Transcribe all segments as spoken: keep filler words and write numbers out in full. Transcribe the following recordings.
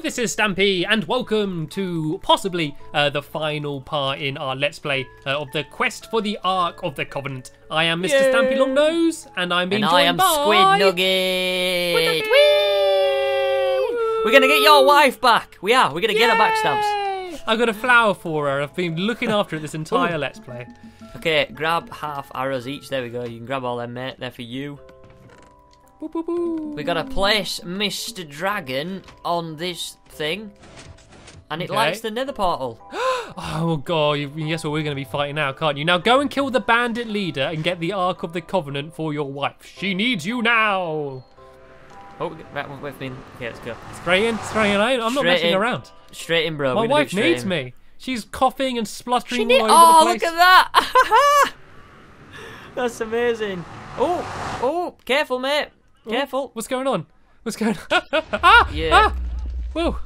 Hello, this is Stampy, and welcome to possibly uh, the final part in our Let's Play uh, of the quest for the Ark of the Covenant. I am Mister Yay. Stampy Longnose, and I'm being and joined I am by Squid Nugget. Squid Nugget. Whee! We're gonna get your wife back. We are. We're gonna Yay. Get her back, Stamps. I've got a flower for her. I've been looking after it this entire Ooh. Let's Play. Okay, grab half arrows each. There we go. You can grab all them, mate. They're for you. We gotta place Mister Dragon on this thing, and it okay. lights the nether portal. Oh god, you guess what we're gonna be fighting now, can't you? Now go and kill the bandit leader and get the Ark of the Covenant for your wife. She needs you now. Oh, right, wait for me. Okay, let's go. Straight in, straight in. I'm straight not messing in. Around. Straight in, bro. My wife needs in. Me. She's coughing and spluttering she all over oh, the place. Oh, look at that! That's amazing. Oh, oh, careful, mate. Careful! What's going on? What's going on? ah! Yeah. Ah! Whoa!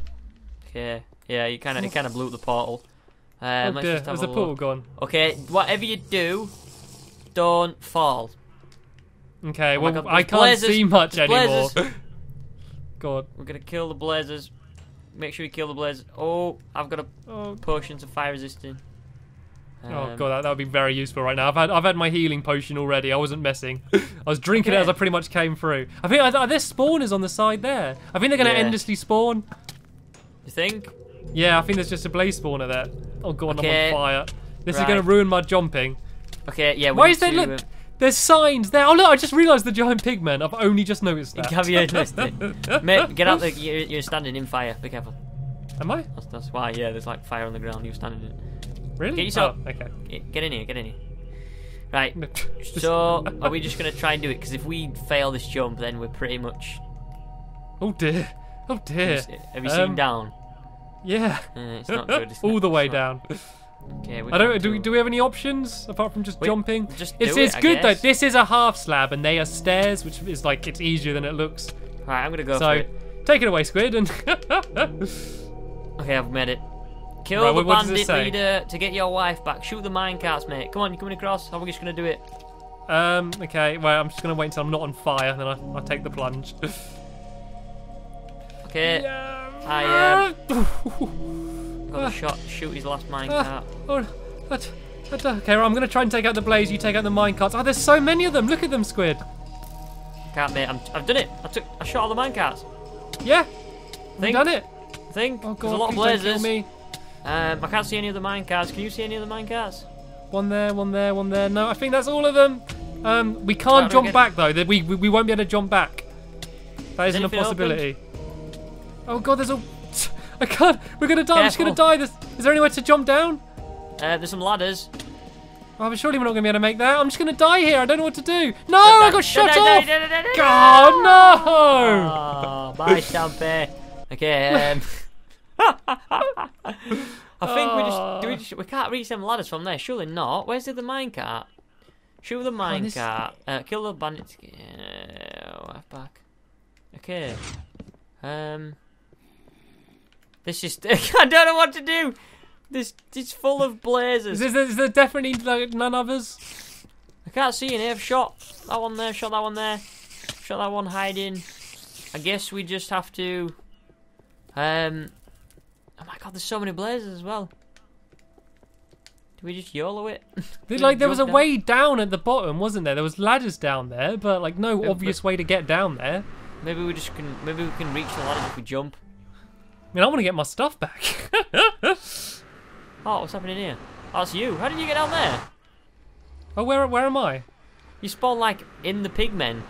Okay. Yeah, you kind of, kind of blew up the portal. Um, oh, let's just have There's a, a portal gone. Okay, whatever you do, don't fall. Okay. Oh well, I can't blazers. See much There's anymore. God. We're gonna kill the blazers. Make sure you kill the blazers. Oh, I've got a oh. potion to fire resisting. Oh god, that, that would be very useful right now. I've had I've had my healing potion already. I wasn't messing. I was drinking okay. it as I pretty much came through. I think are there spawners on the side there? I think they're gonna yeah. endlessly spawn. You think? Yeah, I think there's just a blaze spawner there. Oh god, okay. I'm on fire. This right. is gonna ruin my jumping. Okay, yeah. We Why is there? Look, uh... there's signs there. Oh look, I just realised the giant pigmen. I've only just noticed that. Have you noticed it? Mate, get out there. You're, you're standing in fire. Be careful. Am I? That's, that's why. Yeah, there's like fire on the ground. You're standing in it. Really? Get yourself. Oh, okay. Get in here. Get in here. Right. So, are we just gonna try and do it? Because if we fail this jump, then we're pretty much. Oh dear. Oh dear. Have you, have you um, seen down? Yeah. Uh, it's not good. It's All not, the way down. Not... Okay. We I don't. Do we? Do we have any options apart from just we, jumping? Just do it's, it, it's good I guess. Though. This is a half slab, and they are stairs, which is like it's easier than it looks. All right. I'm gonna go. So, for it. Take it away, Squid. And. Okay, I've made it. Kill right, the bandit leader to get your wife back. Shoot the minecarts, mate. Come on, you're coming across. How are we just going to do it? Um, okay, well, I'm just going to wait until I'm not on fire, and then I'll, I'll take the plunge. Okay. Yeah. I, um... got a shot. Shoot his last minecart. Uh, oh, okay, right, I'm going to try and take out the blaze. You take out the minecarts. Oh, there's so many of them. Look at them, Squid. Can't, mate. I'm, I've done it. I took. I shot all the minecarts. Yeah. I've done it. I think. Oh, God. There's a lot of blazes. Me. Um, I can't see any of the minecarts. Can you see any of the minecarts? One there, one there, one there. No, I think that's all of them. Um, we can't jump back though. We, we we won't be able to jump back. That isn't a possibility. Oh god, there's a. I can't. We're gonna die. I'm just gonna die. There's, is there anywhere to jump down? Uh, there's some ladders. Oh, but surely we're not gonna be able to make that. I'm just gonna die here. I don't know what to do. No, I got shot off. God no. Bye, Stampy. Okay. Um... I think oh. we just do we, just, we can't reach them ladders from there. Surely not. Where's the other minecart? Shoot the minecart. Uh, kill the bandits. Uh, back. Okay. Um. This is. I don't know what to do. This it's full of blazers. Is there, is there definitely like, none others? I can't see any. I've shot that one there. Shot that one there. Shot that one hiding. I guess we just have to. Um. Oh my god, there's so many blazers as well. Do we just YOLO it? Like, there was a down? way down at the bottom, wasn't there? There was ladders down there, but like no maybe obvious way to get down there. Maybe we just can, maybe we can reach the ladders if we jump. I mean, I want to get my stuff back. Oh, what's happening here? Oh, that's you. How did you get down there? Oh, where where am I? You spawn like in the pigmen.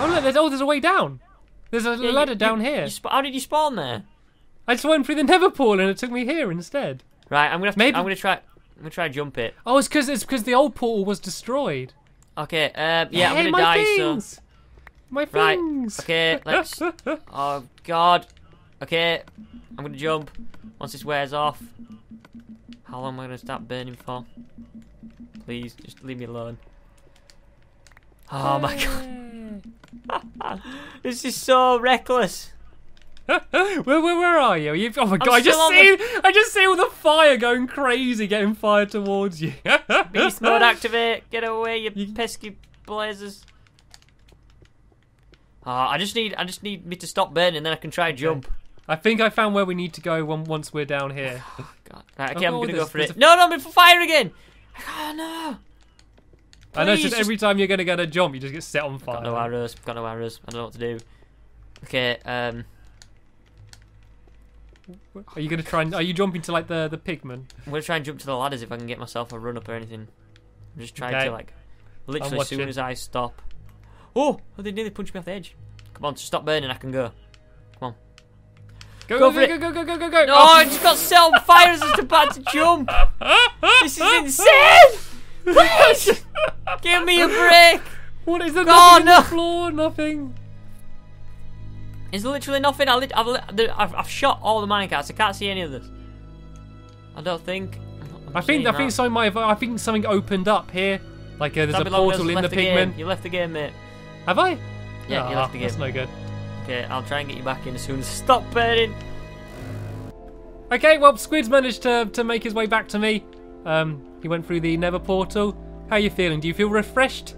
Oh look, there's oh there's a way down. There's a yeah, ladder you, down you, here. You how did you spawn there? I just went through the nether portal and it took me here instead. Right, I'm gonna have to, Maybe. I'm gonna try. I'm gonna try jump it. Oh, it's because it's because the old portal was destroyed. Okay. Um, yeah, hey, I'm gonna my die. Things. So my things. Right. Okay. Let's. Oh God. Okay. I'm gonna jump. Once this wears off. How long am I gonna start burning for? Please, just leave me alone. Oh my God. This is so reckless. where, where, where are you? you oh my god! I just see, the... I just see all the fire going crazy, getting fired towards you. Beast mode activate! Get away, you, you... pesky blazers! Ah, oh, I just need, I just need me to stop burning, then I can try and jump. I think I found where we need to go when, once we're down here. Oh, God. Right, okay, oh, I'm going to go for it. No, no, I'm for fire again. Oh, no. Please, I know, it's just, just every time you're going to get a jump, you just get set on fire. I've got no arrows. I've got no arrows. I don't know what to do. Okay, um... Are you going to try and... Are you jumping to, like, the, the pigman? I'm going to try and jump to the ladders if I can get myself a run-up or anything. I'm just trying okay. to, like... Literally, as soon as I stop... Oh! Oh, they nearly punched me off the edge. Come on, stop burning. I can go. Come on. Go, go, go, for go, it. go, go, go, go, go, No, oh. I just got set on fire as I was about to jump. This is insane! Please! Give me a break! What is there? Oh, nothing no. on the floor, nothing. It's literally nothing. I li I've, li I've, I've shot all the minecarts. I can't see any of this. I don't think. I'm I think I think so. My I think something opened up here. Like uh, there's a portal in the pigment. You left the game, mate. Have I? Yeah, oh, you left the game. That's no good. Okay, I'll try and get you back in as soon as I stop burning. Okay, well, Squid's managed to to make his way back to me. Um, he went through the Nether portal. How are you feeling? Do you feel refreshed?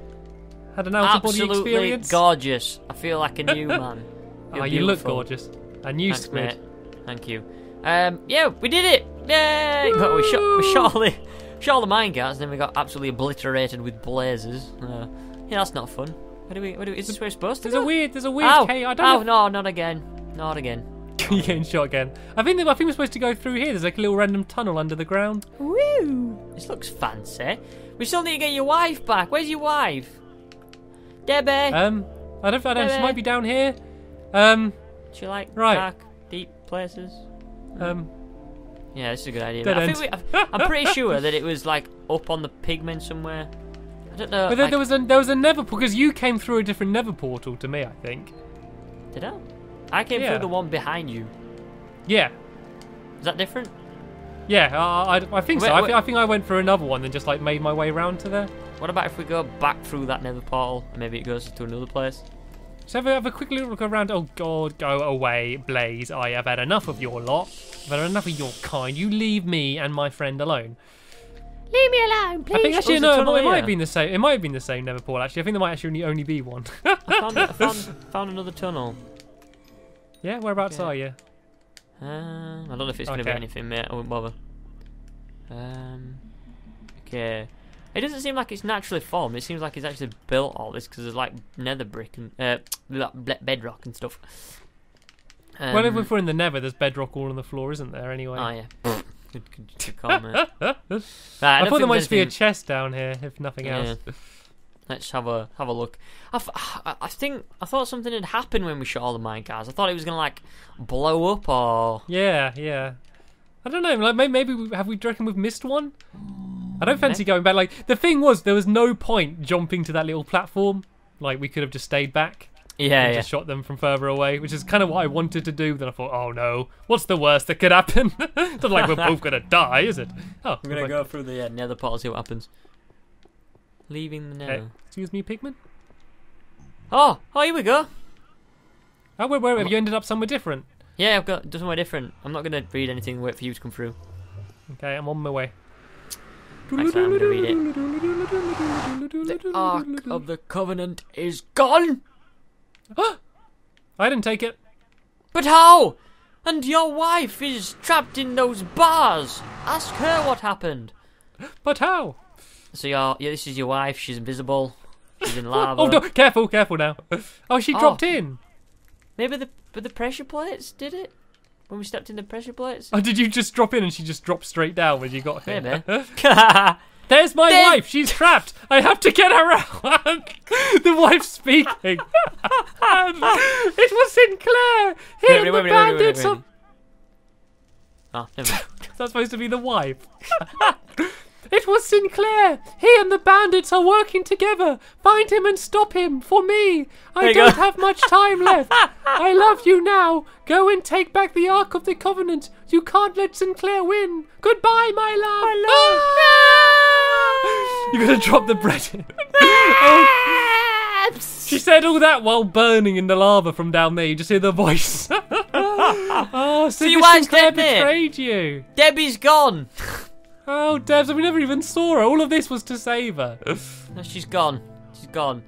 Had an out-of-body experience? Absolutely gorgeous. I feel like a new man. Oh, you look gorgeous. A new Thanks, Squid. Mate. Thank you. Um, yeah, we did it. Yay! Well, we shot, we shot all the, shot all the minecarts, and then we got absolutely obliterated with blazes. Uh, yeah, that's not fun. What do we? What do we? Is this where it's supposed to go? There's a weird. There's a weird. Oh, I don't oh know. no, not again. Not again. You're getting shot again. I think that, I think we're supposed to go through here. There's like a little random tunnel under the ground. Woo! This looks fancy. We still need to get your wife back. Where's your wife, Debbie? Um, I don't. I don't. Debbie. She might be down here. Um, do you like right. dark, deep places? Um, yeah, this is a good idea. I think we, I'm pretty sure that it was like up on the pigment somewhere. I don't know. But like, there was a there was a nether because you came through a different nether portal to me, I think. Did I? I came yeah. through the one behind you. Yeah. Is that different? Yeah, uh, I, I think wait, so. Wait. I, th I think I went through another one and just like made my way around to there. What about if we go back through that nether portal and maybe it goes to another place? So have a, have a quick little look around. Oh, God, go away, Blaze. I have had enough of your lot. I've had enough of your kind. You leave me and my friend alone. Leave me alone, please. I think actually, oh, no, it, might, it might have been the same. It might have been the same nether portal, actually. I think there might actually only be one. I, found, I found, found another tunnel. Yeah, whereabouts okay. are you? Um, I don't know if it's going to okay. be anything, mate. I wouldn't bother. Um, okay. It doesn't seem like it's naturally formed. It seems like it's actually built all this because there's like nether brick and uh, bedrock and stuff. Um, well, if we're in the nether, there's bedrock all on the floor, isn't there? Anyway. Oh yeah. Good, good, good comment. Right, I, I thought there might anything... be a chest down here, if nothing yeah. else. Let's have a have a look. I, f I think I thought something had happened when we shot all the minecarts. I thought it was gonna like blow up or. Yeah, yeah. I don't know. Like maybe we, have we reckon we've missed one? I don't fancy going back. Like the thing was, there was no point jumping to that little platform. Like we could have just stayed back. Yeah, and yeah. just shot them from further away, which is kind of what I wanted to do. Then I thought, oh no, what's the worst that could happen? It's not like we're both gonna die, is it? Oh, we're gonna like... go through the uh, nether portal, see what happens. Leaving the nether. Hey, excuse me, pigman. Oh, oh, here we go. Oh, where, where have you ended up somewhere different? Yeah, I've got somewhere different. I'm not gonna read anything and wait for you to come through. Okay, I'm on my way. Actually, I'm going to read it. The Ark of the Covenant is gone! I didn't take it. But how? And your wife is trapped in those bars. Ask her what happened. But how? So your, yeah, this is your wife. She's invisible. She's in lava. Oh, no. Careful, careful now. Oh, she oh. dropped in. Maybe the, but the pressure plates did it? When we stepped in the pressure plates? Oh, did you just drop in and she just dropped straight down when you got here? Hey, there's my Dead. wife. She's trapped. I have to get her out. The wife's speaking. It was Sinclair. Here in the bandits. Some... Oh, never mind. That's supposed to be the wife. It was Sinclair. He and the bandits are working together. Find him and stop him for me. I don't go. have much time left. I love you now. Go and take back the Ark of the Covenant. You can't let Sinclair win. Goodbye, my love. My love. Ah! You're going to drop the bread in. Oh. She said all that while burning in the lava from down there. You just hear the voice. Oh, so you Sinclair betrayed you. Debbie's gone. Oh, Debs, we never even saw her. All of this was to save her. No, she's gone. She's gone.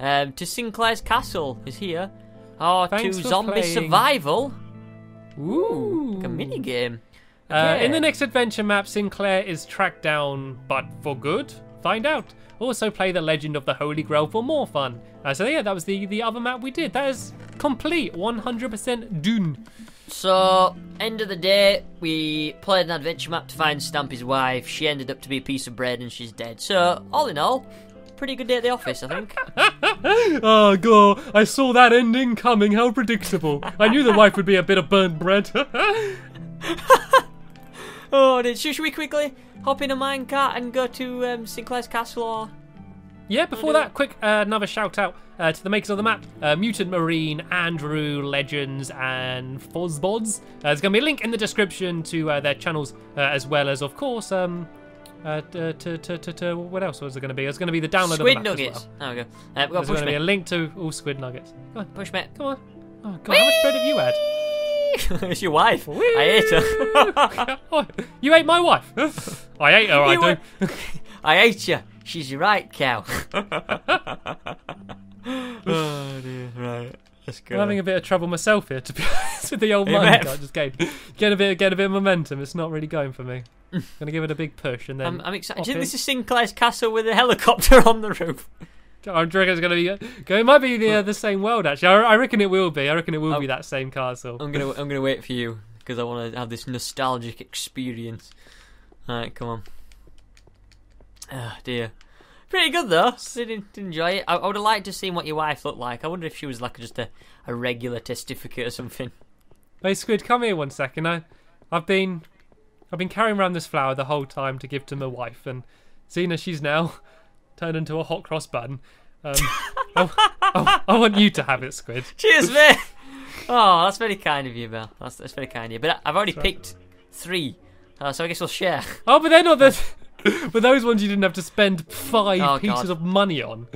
Um, to Sinclair's castle is here. Oh, Thanks to zombie playing. survival. Ooh, like a mini game. Okay. Uh, in the next adventure map, Sinclair is tracked down, but for good. Find out. Also play the Legend of the Holy Grail for more fun. Uh, so yeah, that was the the other map we did. That is complete, one hundred percent done. So, end of the day, we played an adventure map to find Stampy's wife. She ended up to be a piece of bread and she's dead. So, all in all, pretty good day at the office, I think. Oh, God, I saw that ending coming. How predictable. I knew the wife would be a bit of burnt bread. Oh, did, should we quickly hop in a minecart and go to um, Sinclair's castle or... Yeah, before that, quick, uh, another shout out uh, to the makers of the map, uh, Mutant Marine, Andrew Legends, and Fozbods. Uh, there's going to be a link in the description to uh, their channels, uh, as well as, of course, um, uh, to, to, to, to, to what else was it going to be? There's going to be the download Squid of the map Nuggets. As well. There we go. Uh, we got there's going to be a link to all Squid Nuggets. Come on, push me. Come on. Oh, God, Whee! How much bread have you had? It's your wife. Whee! I ate her. You ate my wife. I ate her, you I do. Were... I ate you. She's your right cow. Oh dear, right. Let's go. I'm having a bit of trouble myself here, to be honest, with the old mind I just gave. Get a bit, get a bit of momentum. It's not really going for me. I'm gonna give it a big push and then. I'm, I'm excited. Do you think this is Sinclair's castle with a helicopter on the roof? I reckon it's gonna be. It might be the uh, the same world actually. I, I reckon it will be. I reckon it will I'll, be that same castle. I'm gonna, I'm gonna wait for you because I want to have this nostalgic experience. All right, come on. Oh dear. Pretty good though. Did enjoy it. I, I would have liked to see what your wife looked like. I wonder if she was like just a, a regular testificate or something. Hey Squid, come here one second. I, I've been, I've been carrying around this flower the whole time to give to my wife, and seeing as she's now turned into a hot cross bun, um, I, I, I want you to have it, Squid. Cheers, mate. Oh, that's very kind of you, Belle. That's that's very kind of you. But I've already that's picked right. three, uh, so I guess we'll share. Oh, but they're not the. But those ones you didn't have to spend five oh, pieces God. of money on.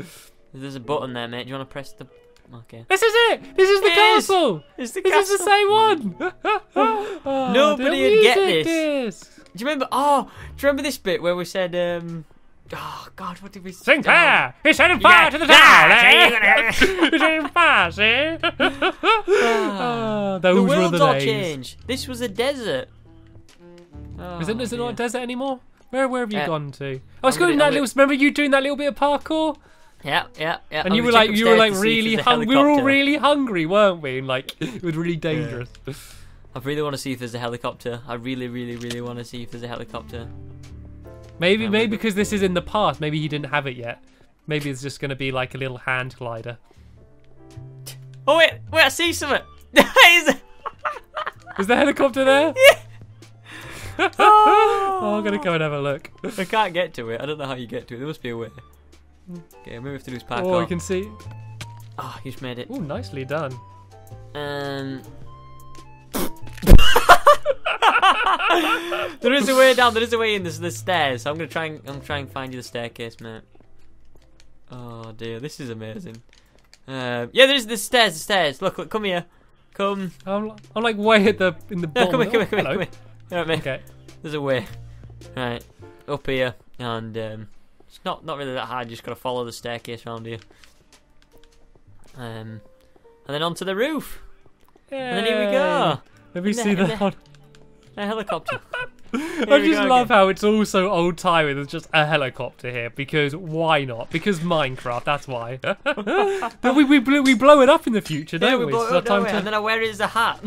There's a button there, mate. Do you want to press the... Okay. This is it! This is the it castle! Is. It's the this castle. is the same one! Oh, nobody would get this. this. Do you remember... Oh, do you remember this bit where we said... Um, oh, God, what did we say? Sinclair! Oh. He's setting fire yeah. to the yeah. town, eh? He's setting fire, see? Oh, those the world's were the all days. changed. This was a desert. Oh, is it, is it not a desert anymore? Where where have you uh, gone to? I was going that little. Remember you doing that little bit of parkour? Yeah, yeah, yeah. And you were like, you were like really hungry. We were all really hungry, weren't we? And like it was really dangerous. Yeah. I really want to see if there's a helicopter. I really, really, really want to see if there's a helicopter. Maybe, um, maybe because this is in the past. Maybe he didn't have it yet. Maybe it's just going to be like a little hand glider. Oh wait, wait! I see something. Is, is the helicopter there? Yeah. Oh. Oh, I'm gonna go and have a look. I can't get to it. I don't know how you get to it. There must be a way. Okay, maybe we have to do this parkour. Oh, you can see. Ah, oh, you've made it. Oh, nicely done. Um. There is a way down. There is a way in. There's the stairs. So I'm gonna try and I'm trying to find you the staircase, mate. Oh dear, this is amazing. Uh, yeah, there's the stairs. The stairs. Look, look, come here. Come. I'm, I'm like way at the in the bottom. No, come here, come here, oh, come here. Right, mate. Okay. There's a way. Right. Up here. And um, it's not, not really that hard. You just got to follow the staircase around here. Um, and then onto the roof. Yay. And then here we go. Let me in see the, that one. A helicopter. I just love again. how it's all so old timey. There's just a helicopter here. Because why not? Because Minecraft, that's why. But we, we, blow, we blow it up in the future, don't yeah, we? we? Blow it up, don't we? To... And then I wear it as a hat.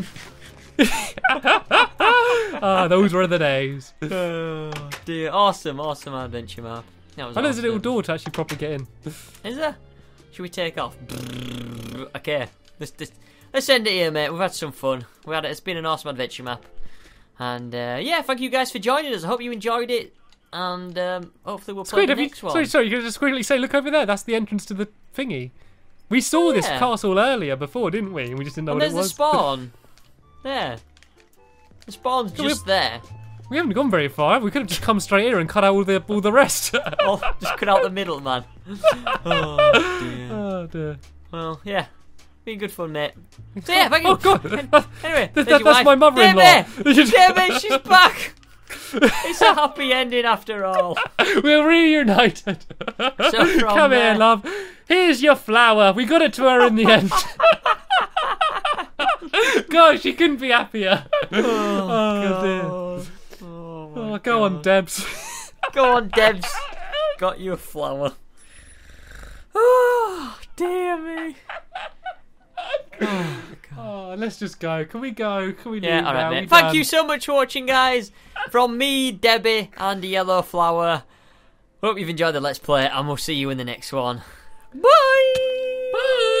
Ah, those were the days. Oh dear, awesome, awesome adventure map. That was oh, awesome. There's a little door to actually properly get in. Is there? Should we take off? Okay, let's, let's, let's end it here, mate. We've had some fun. We had It's been an awesome adventure map. And uh, yeah, thank you guys for joining us. I hope you enjoyed it. And um, hopefully we'll Squid, play the next you, one. Sorry, sorry, you could just quickly say, look over there. That's the entrance to the thingy. We saw yeah. this castle earlier before, didn't we? And we just didn't know and what it was. There's the spawn. There. The spawn's just there. We haven't gone very far. We could have just come straight here and cut out all the all the rest. Oh, just cut out the middle, man. Oh dear. Oh dear. Well, yeah. Been good fun, mate. So yeah, thank you. Oh God. Anyway, that, that, that's my mother-in-law. Debbie, she's back. It's a happy ending after all. We're reunited. So come there. here, love. Here's your flower. We got it to her in the end. Gosh, she couldn't be happier. Oh, oh dear. Oh, oh, go God. on, Debs. Go on, Debs. Got you a flower. Oh, dear me. Oh, oh, let's just go. Can we go? Can we yeah, leave all right, now? Thank done. you so much for watching, guys. From me, Debbie, and the Yellow Flower. Hope you've enjoyed the Let's Play, and we'll see you in the next one. Bye! Bye!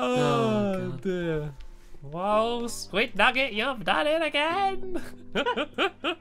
Oh, oh dear. Wow, Squid Nugget, you've done it again!